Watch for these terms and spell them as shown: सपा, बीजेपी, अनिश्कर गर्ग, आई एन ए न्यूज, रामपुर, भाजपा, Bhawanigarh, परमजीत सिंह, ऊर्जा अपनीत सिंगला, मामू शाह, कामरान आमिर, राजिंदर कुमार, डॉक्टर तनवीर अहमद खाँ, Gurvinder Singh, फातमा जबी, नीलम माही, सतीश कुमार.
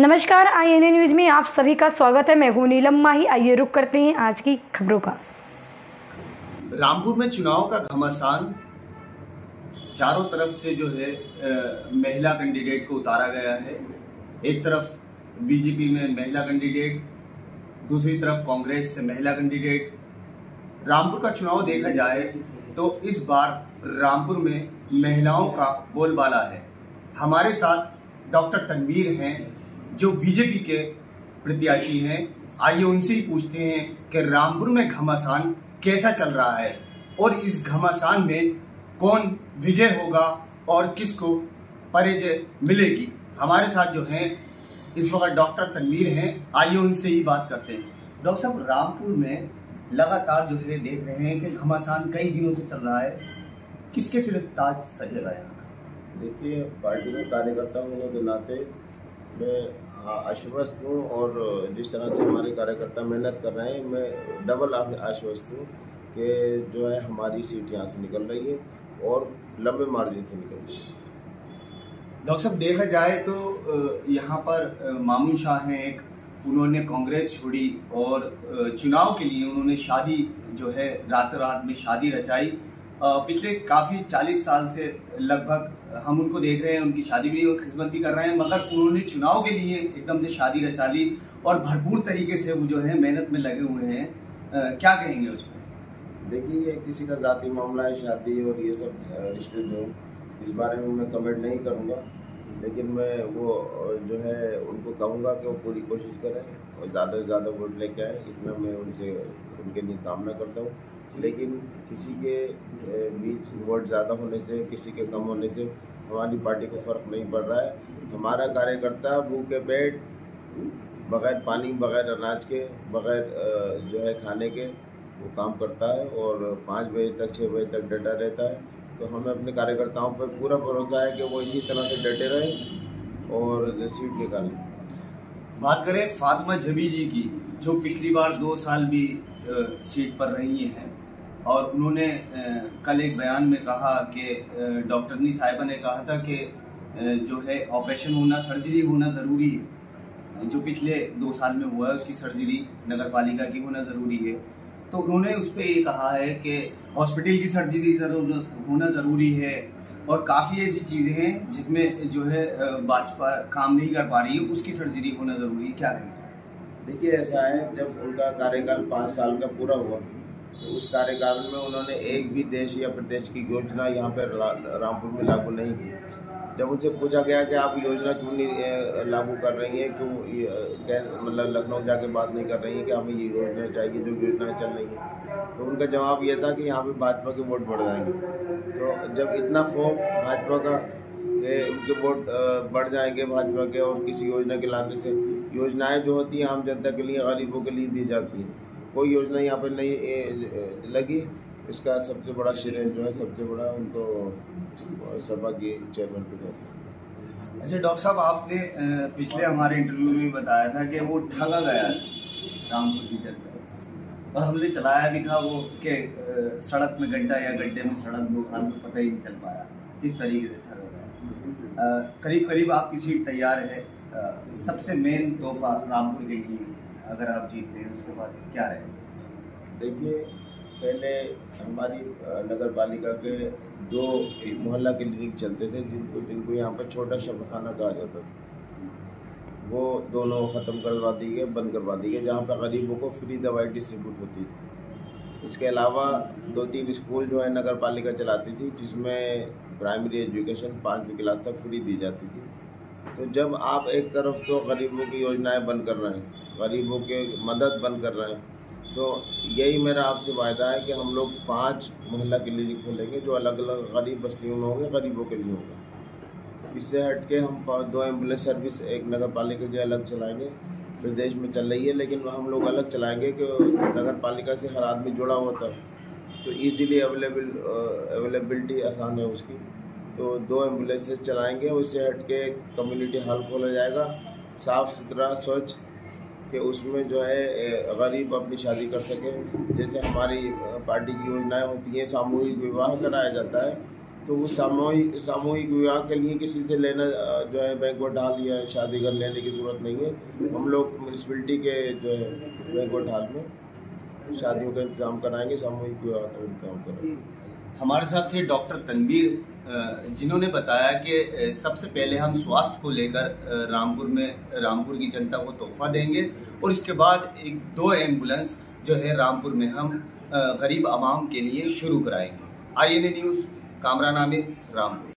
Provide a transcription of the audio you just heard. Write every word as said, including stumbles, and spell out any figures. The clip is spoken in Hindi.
नमस्कार, आई एन ए न्यूज में आप सभी का स्वागत है। मैं हूँ नीलम माही। आइए रुक करते हैं आज की खबरों का। रामपुर में चुनाव का घमासान, चारों तरफ से जो है आ, महिला कैंडिडेट को उतारा गया है। एक तरफ बीजेपी में महिला कैंडिडेट, दूसरी तरफ कांग्रेस से महिला कैंडिडेट। रामपुर का चुनाव देखा जाए तो इस बार रामपुर में महिलाओं का बोलबाला है। हमारे साथ डॉक्टर तनवीर हैं जो बीजेपी के प्रत्याशी हैं। आइए उनसे ही पूछते हैं कि रामपुर में घमासान कैसा चल रहा है और इस घमासान में कौन विजय होगा और किसको पराजय मिलेगी। हमारे साथ जो हैं इस वक्त डॉक्टर तनवीर हैं। आइए उनसे ही बात करते हैं। डॉक्टर साहब, रामपुर में लगातार जो है देख रहे हैं कि घमासान कई दिनों से चल रहा है, किसके सिर ताज सजेगा यहाँ? देखिए, पार्टी के कार्यकर्ता होने के नाते मैं आश्वस्त हूँ और जिस तरह से हमारे कार्यकर्ता मेहनत कर रहे हैं, मैं डबल आश्वस्त हूँ कि जो है हमारी सीट यहाँ से निकल रही है और लंबे मार्जिन से निकल रही है। डॉक्टर साहब, देखा जाए तो यहाँ पर मामू शाह हैं एक, उन्होंने कांग्रेस छोड़ी और चुनाव के लिए उन्होंने शादी जो है रातों रात में शादी रचाई। पिछले काफ़ी चालीस साल से लगभग हम उनको देख रहे हैं, उनकी शादी भी और खिदमत भी कर रहे हैं, मगर उन्होंने चुनाव के लिए एकदम से शादी रचा ली और भरपूर तरीके से वो जो है मेहनत में लगे हुए हैं। आ, क्या कहेंगे उसमें? देखिए, ये किसी का जाती मामला है, शादी और ये सब रिश्ते, जो इस बारे में मैं कमेंट नहीं करूँगा, लेकिन मैं वो जो है उनको कहूँगा कि वो पूरी कोशिश करें और ज़्यादा से ज़्यादा वोट लेके आए। इतना मैं उनसे उनके लिए कामना करता हूँ, लेकिन किसी के बीच वोट ज़्यादा होने से, किसी के कम होने से हमारी पार्टी को फ़र्क नहीं पड़ रहा है। हमारा कार्यकर्ता भूखे पेट, बग़ैर पानी, बग़ैर अनाज के, बग़ैर जो है खाने के वो काम करता है और पाँच बजे तक, छः बजे तक डटा रहता है। तो हमें अपने कार्यकर्ताओं पर पूरा भरोसा है कि वो इसी तरह से डटे रहें और सीट निकालें। बात करें फातमा जबी जी की, जो पिछली बार दो साल भी सीट पर रही हैं और उन्होंने कल एक बयान में कहा कि डॉक्टरनी साहिबा ने कहा था कि जो है ऑपरेशन होना, सर्जरी होना ज़रूरी है, जो पिछले दो साल में हुआ है उसकी सर्जरी नगर पालिका की होना ज़रूरी है। तो उन्होंने उस पर ये कहा है कि हॉस्पिटल की सर्जरी होना ज़रूरी है और काफ़ी ऐसी चीज़ें हैं जिसमें जो है भाजपा काम नहीं कर पा रही है, उसकी सर्जरी होना ज़रूरी है। क्या है? देखिए, ऐसा है, जब उनका कार्यकाल पाँच साल का पूरा हुआ तो उस कार्यकाल में उन्होंने एक भी देश या प्रदेश की योजना यहाँ पर रामपुर में लागू नहीं की। जब उनसे पूछा गया कि आप योजना क्यों नहीं लागू कर रही हैं, क्यों मतलब लखनऊ जाके बात नहीं कर रही हैं कि हमें ये योजना चाहिए, जो योजनाएँ चल रही हैं, तो उनका जवाब ये था कि यहाँ पे भाजपा के वोट बढ़ जाएंगे। तो जब इतना खौफ भाजपा का कि उनके वोट बढ़ जाएंगे भाजपा के और किसी योजना के लाने से, योजनाएँ जो होती हैं आम जनता के लिए, गरीबों के लिए दी जाती हैं, कोई योजना यहाँ पर नहीं लगी। इसका सबसे बड़ा श्रेय जो है, सबसे बड़ा उनको सपा के चेयरमैन को जाता है। अच्छा डॉक्टर साहब, आपने पिछले हमारे इंटरव्यू में बताया था कि वो ठगा गया रामपुर की जनता और हमने चलाया भी था वो के सड़क में गड्ढा या गड्ढे में सड़क, दो साल में पता ही नहीं चल पाया किस तरीके से ठगा गया। करीब करीब आपकी सीट तैयार है, सबसे मेन तोहफा रामपुर के लिए अगर आप जीतते हैं उसके बाद क्या रहेगा? देखिए, पहले हमारी नगर पालिका के दो मोहल्ला क्लिनिक चलते थे जिनको जिनको यहाँ पर छोटा शफाखाना कहा जाता था, वो दोनों ख़त्म करवा दी गए, बंद करवा दी गए, जहाँ पर गरीबों को फ्री दवाई डिस्ट्रीब्यूट होती थी। इसके अलावा दो तीन स्कूल जो है नगर पालिका चलाती थी जिसमें प्राइमरी एजुकेशन पाँचवीं क्लास तक फ्री दी जाती थी। तो जब आप एक तरफ तो गरीबों की योजनाएँ बंद कर रहे हैं, गरीबों के मदद बंद कर रहे हैं, तो यही मेरा आपसे वायदा है कि हम लोग पांच मोहल्ला क्लिनिक खोलेंगे जो अलग अलग गरीब बस्तियों में होंगे, गरीबों के लिए होगा। इससे हट के हम दो एम्बुलेंस सर्विस एक नगर पालिका के अलग चलाएंगे, प्रदेश में चल रही है, लेकिन वह हम लोग अलग चलाएंगे कि नगर पालिका से हर आदमी जुड़ा होता है तो ईजिली अवेलेबल अवेलेबिलिटी आसान है उसकी। तो दो एम्बुलेंसेज चलाएँगे, उससे हट के कम्यूनिटी हॉल खोला जाएगा, साफ़ सुथरा स्वच्छ, कि उसमें जो है गरीब अपनी शादी कर सकें। जैसे हमारी पार्टी की योजनाएं होती हैं, सामूहिक विवाह कराया जाता है, तो वो सामूहिक सामूहिक विवाह के लिए किसी से लेना जो है बैंकट हाल या शादी घर लेने की ज़रूरत नहीं है। हम लोग म्यूनसिपलिटी के जो है बैंकट हाल में शादियों का इंतजाम कराएंगे, सामूहिक विवाह का इंतजाम कराएंगे। हमारे साथ थे डॉक्टर तनवीर, जिन्होंने बताया कि सबसे पहले हम स्वास्थ्य को लेकर रामपुर में रामपुर की जनता को तोहफा देंगे और इसके बाद एक दो एम्बुलेंस जो है रामपुर में हम गरीब आवाम के लिए शुरू कराएंगे। आई एन ए न्यूज, कामरान आमिर, रामपुर।